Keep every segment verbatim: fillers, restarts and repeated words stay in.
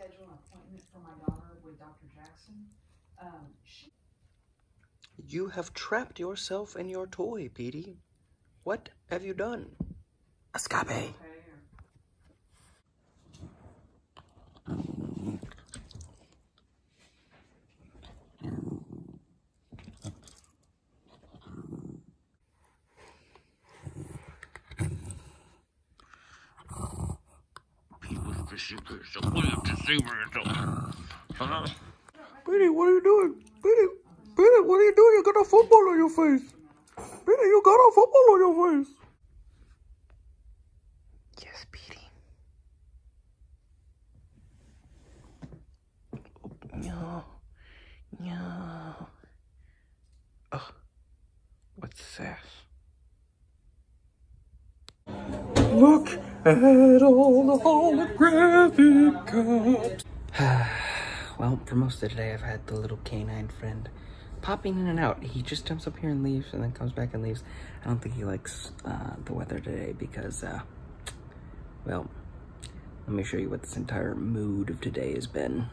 schedule an appointment for my daughter with Doctor Jackson. Um, she You have trapped yourself in your toy, Petey. What have you done? Escape. Okay. Petey, what are you doing? Petey, Petey, what are you doing? You got a football on your face. Petey, you got a football on your face. Yes, Petey. No. No. Oh, what's that? Look at all the holographic cups. Well, for most of the day, I've had the little canine friend popping in and out. He just jumps up here and leaves and then comes back and leaves. I don't think he likes uh, the weather today because, uh, well, let me show you what this entire mood of today has been.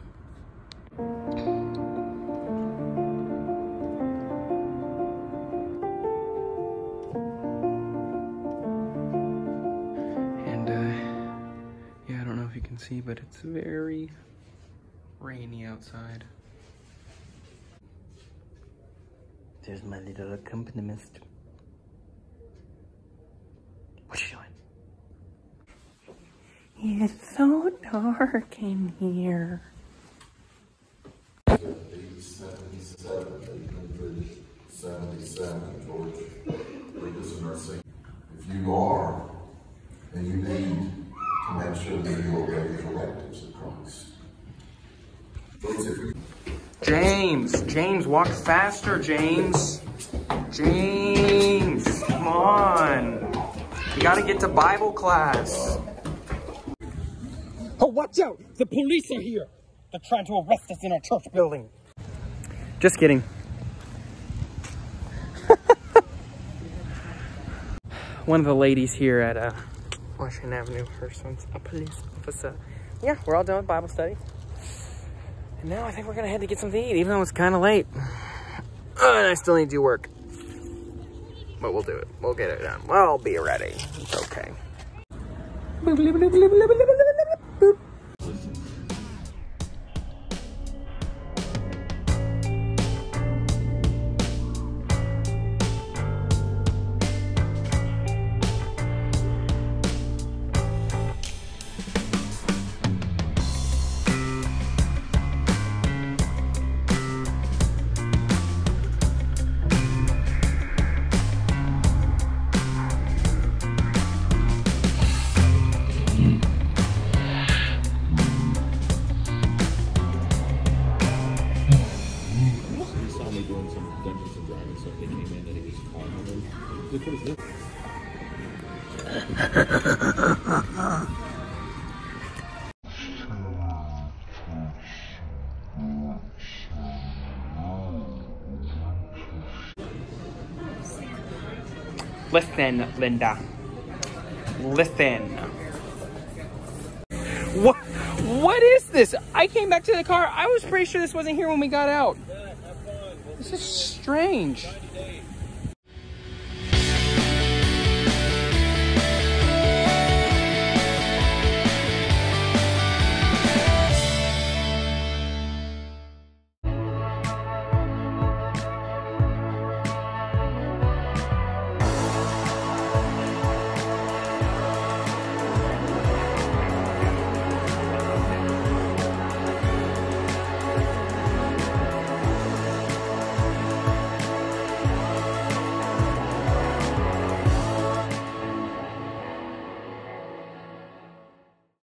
See, but it's very rainy outside. There's my little accompanist. What you doing? It's so dark in here. If you are, then you need to make sure that you obey the directives of Christ. James, James, walk faster, James. James, come on. You gotta get to Bible class. Oh, watch out, the police are here. They're trying to arrest us in our church building. Just kidding. One of the ladies here at a Washington Avenue, her son's a police officer. Yeah, we're all done with Bible study. And now I think we're gonna head to get something to eat, even though it's kinda late. Oh, and I still need to do work. But we'll do it. We'll get it done. We'll be ready. It's okay. Listen, Linda. Listen. What? What is this? I came back to the car. I was pretty sure this wasn't here when we got out. This is strange.